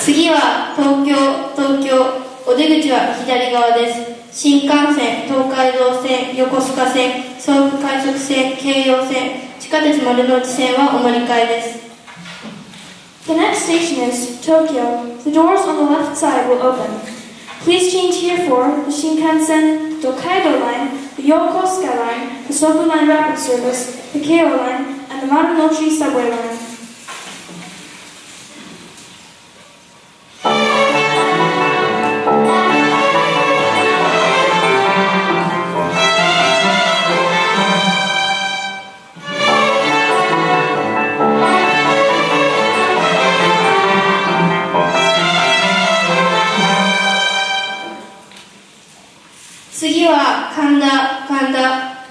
次は東京、お出口は左側です。新幹線、東海道線、横須賀線、総武快速線、京葉線、地下鉄丸の内線はお乗り換えです。The next station is Tokyo. The doors on the left side will open. Please change here for the Shinkansen, Tokaido Line, the Yokosuka Line, the Sobu Line Rapid Service, the KO Line, and the Marunouchi Subway Line.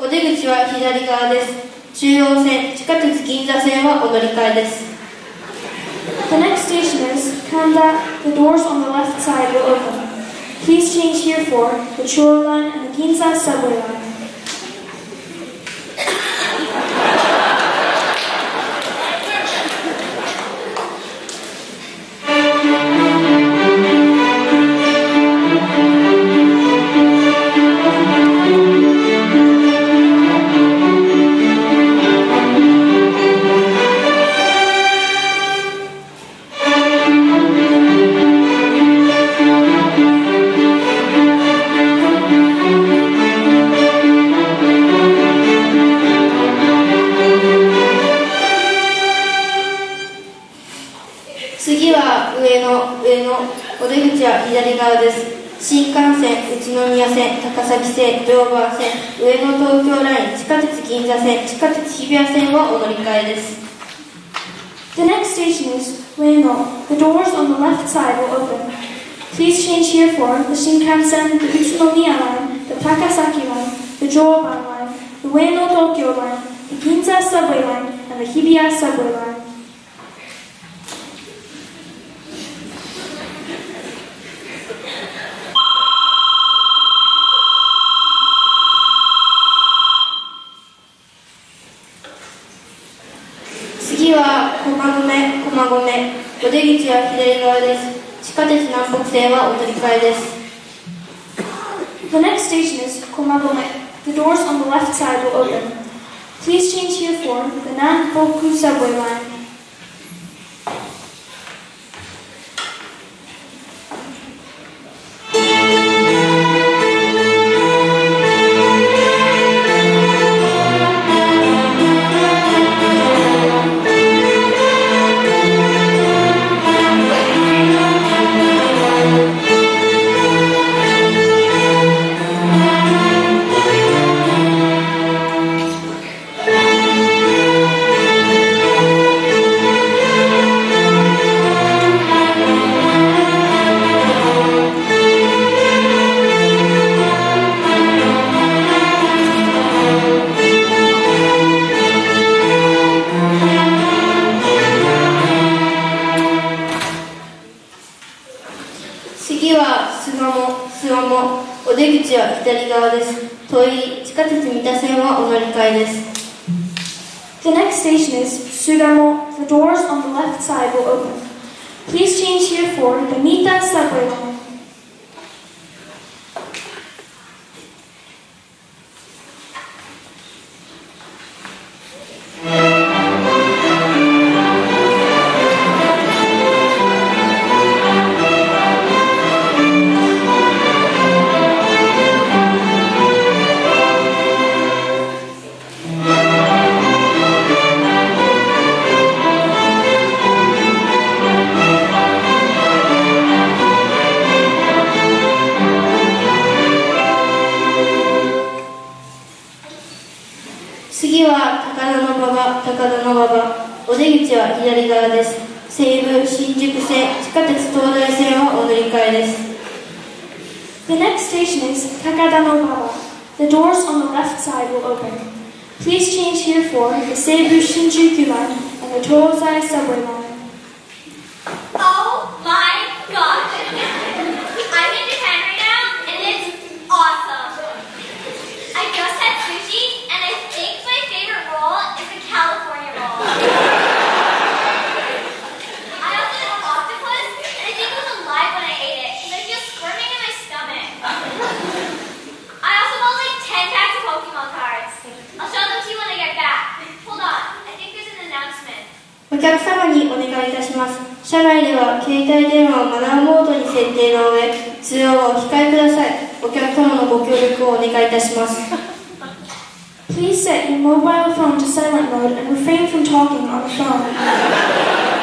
お出口は左側です。中央線、地下鉄銀座線はお乗り換えです。The next station is Kanda. The doors on the left side will open. Please change here for the Chuo Line and the Ginza Subway Line.お出口は左側です。新幹線、宇都宮線、高崎線、常磐線、上野東京ライン、地下鉄銀座線、地下鉄日比谷線はお乗り換えです。The next station is Ueno. The doors on the left side will open. Please change here for the Shinkansen, the Utsunomiya Line, the Takasaki Line, the Joban Line, the Ueno Tokyo Line, the Ginza Subway Line, and the Hibiya Subway Line.次は駒込。お出口は左側です。地下鉄南北線はお乗り換えです。The next station is Komagome. The doors on the left side will open. Please change here for the Nan Boku Subway Line.お出口は左側です。遠い地下鉄三田線はお乗り換えです。The next station is Sugamo. The doors on the left side will open. Please change here for the Mita Subway Line.次は高田の馬場。お出口は左側です。西武新宿線、地下鉄東大線はお乗り換えです。The next station is Takadanobaba. The doors on the left side will open. Please change here for the Seibu Shinjuku Line and the Tozai Subway Line.I also have octopus, and it 車内では携帯電話をマナーモードに設定の上、通話はお控えください。お客様のご協力をお願いいたします。 Please set your mobile phone to silent mode and refrain from talking on the phone.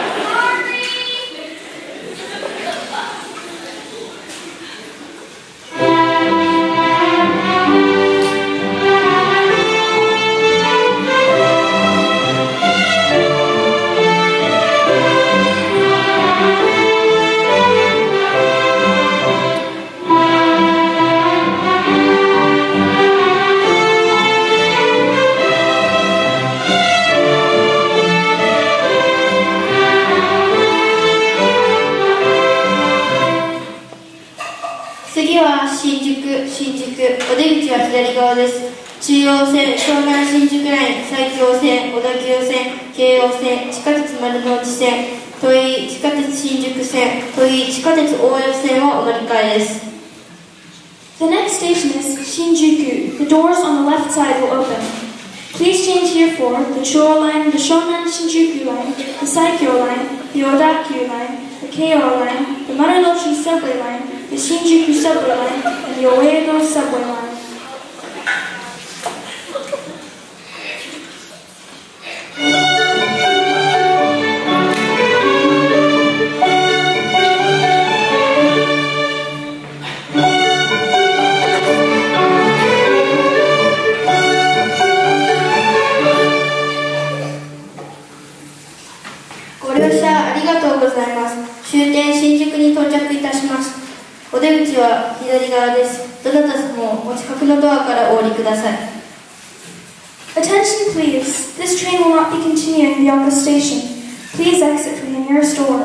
中央線、湘南新宿ライン、埼京線、小田急線、京王線、地下鉄丸の内線、都営地下鉄新宿線、都営地下鉄大江戸線をお乗り換えです。 The next station is Shinjuku. The doors on the left side will open. Please change here for the Chuo Line, the Shonan Shinjuku Line, the Saikyo Line, the Odakyu Line, the KO Line, the Marunouchi Subway Line, the Shinjuku Subway Line, and the Oedo Subway Line. お出口は左側です。どなた様もお近くのドアからお降りください。 Attention please. This train will not be continuing beyond the station. Please exit from the nearest door.